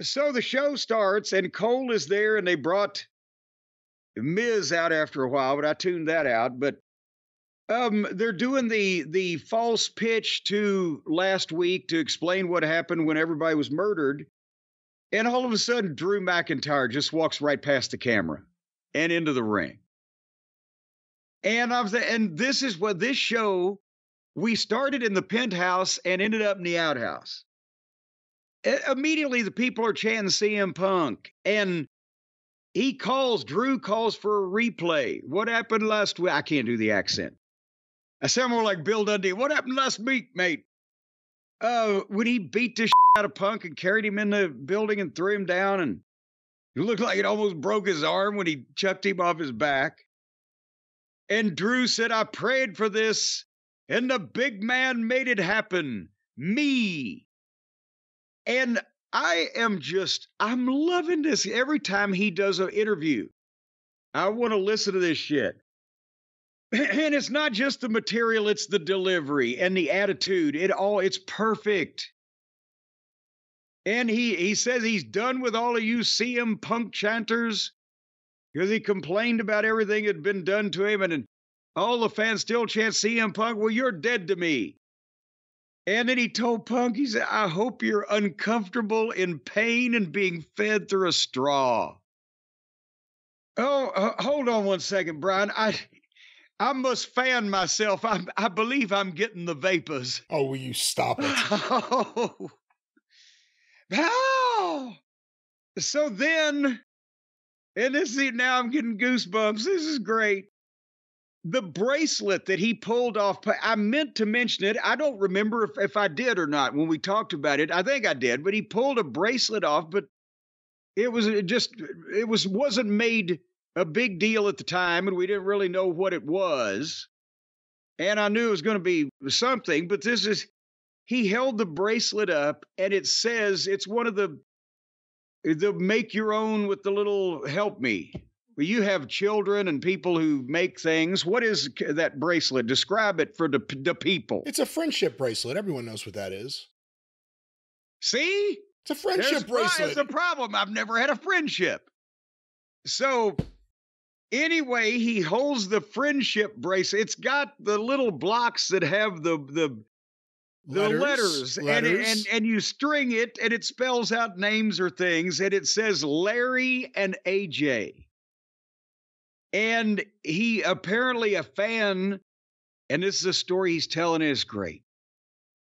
So the show starts, and Cole is there, and they brought Miz out after a while, but I tuned that out. But they're doing the false pitch to last week to explain what happened when everybody was murdered. And all of a sudden, Drew McIntyre just walks right past the camera and into the ring. And this is what this show, we started in the penthouse and ended up in the outhouse. Immediately, the people are chanting CM Punk, and Drew calls for a replay. What happened last week? I can't do the accent. I sound more like Bill Dundee. What happened last week, mate? When he beat the shit out of Punk and carried him in the building and threw him down, and it looked like it almost broke his arm when he chucked him off his back. And Drew said, I prayed for this, and the big man made it happen. Me. And I'm loving this. Every time he does an interview, I want to listen to this shit. And it's not just the material, it's the delivery and the attitude. It's perfect. And he says he's done with all of you CM Punk chanters because he complained about everything that had been done to him, and all the fans still chant CM Punk. Well, you're dead to me. And then he told Punk, he said, I hope you're uncomfortable in pain and being fed through a straw. Oh, hold on one second, Brian. I must fan myself. I believe I'm getting the vapors. Oh, will you stop it? Oh. So then, now I'm getting goosebumps. This is great. The bracelet that he pulled off, I meant to mention it. I don't remember if I did or not when we talked about it. I think I did, but he pulled a bracelet off, but it wasn't made a big deal at the time, and we didn't really know what it was. And I knew it was going to be something, but he held the bracelet up, and it says, it's one of the make your own with the little help me. You have children and people who make things. What is that bracelet? Describe it for the people. It's a friendship bracelet. Everyone knows what that is. See? It's a friendship bracelet. That's the problem. I've never had a friendship. So anyway, he holds the friendship bracelet. It's got the little blocks that have the letters. And you string it, and it spells out names or things, and it says Larry and AJ. And he apparently a fan, and this is a story he's telling, is great.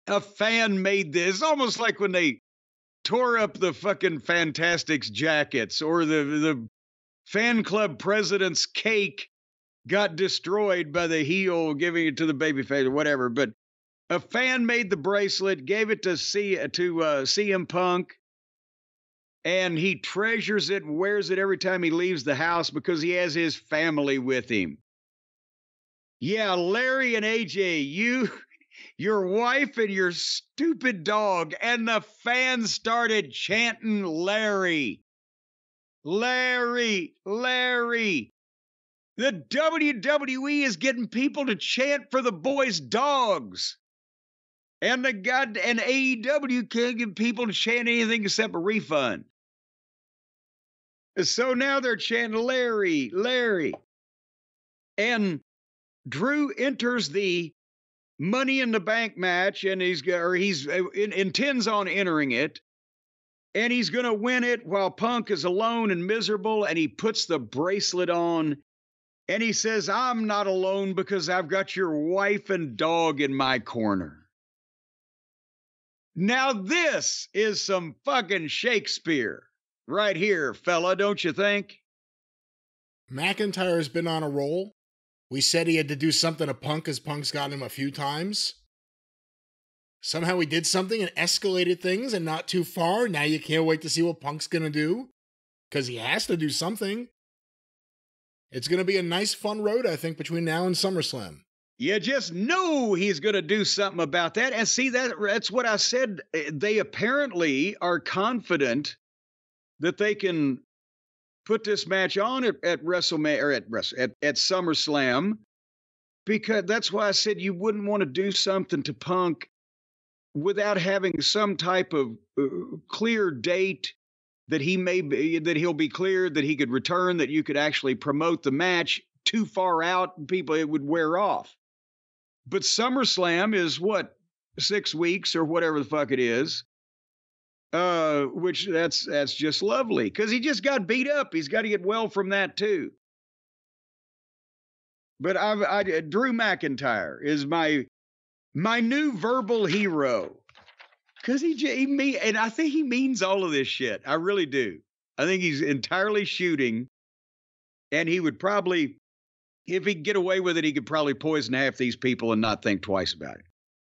A fan made this, almost like when they tore up the fucking Fantastics jackets, or the fan club president's cake got destroyed by the heel giving it to the babyface or whatever. But a fan made the bracelet, gave it to CM Punk. And he treasures it and wears it every time he leaves the house because he has his family with him. Yeah, Larry and AJ, your wife and your stupid dog. And the fans started chanting Larry. Larry, Larry. The WWE is getting people to chant for the boys' dogs. And AEW can't get people to chant anything except a refund. So now they're chanting Larry, Larry. And Drew enters the Money in the Bank match, and intends on entering it. And he's going to win it while Punk is alone and miserable, and he puts the bracelet on. And he says, I'm not alone because I've got your wife and dog in my corner. Now this is some fucking Shakespeare right here, fella, don't you think? McIntyre's been on a roll. We said he had to do something to Punk because Punk's gotten him a few times. Somehow he did something and escalated things and not too far. Now you can't wait to see what Punk's going to do because he has to do something. It's going to be a nice, fun road, I think, between now and SummerSlam. You just know he's going to do something about that. And see, that's what I said. They apparently are confident that they can put this match on at WrestleMania or at SummerSlam, because that's why I said you wouldn't want to do something to Punk without having some type of clear date that he may be, that he'll be cleared, that he could return, that you could actually promote the match too far out, people, it would wear off. But SummerSlam is what, 6 weeks or whatever the fuck it is, which that's just lovely because he just got beat up. He's got to get well from that too. But Drew McIntyre is my new verbal hero. Because and I think he means all of this shit. I really do. I think he's entirely shooting, and he would probably, if he could get away with it, he could probably poison half these people and not think twice about it.